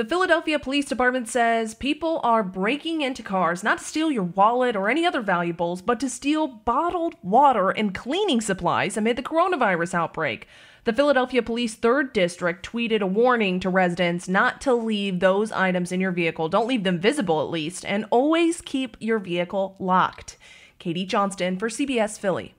The Philadelphia Police Department says people are breaking into cars not to steal your wallet or any other valuables, but to steal bottled water and cleaning supplies amid the coronavirus outbreak. The Philadelphia Police 3rd District tweeted a warning to residents not to leave those items in your vehicle. Don't leave them visible, at least, and always keep your vehicle locked. Katie Johnston for CBS Philly.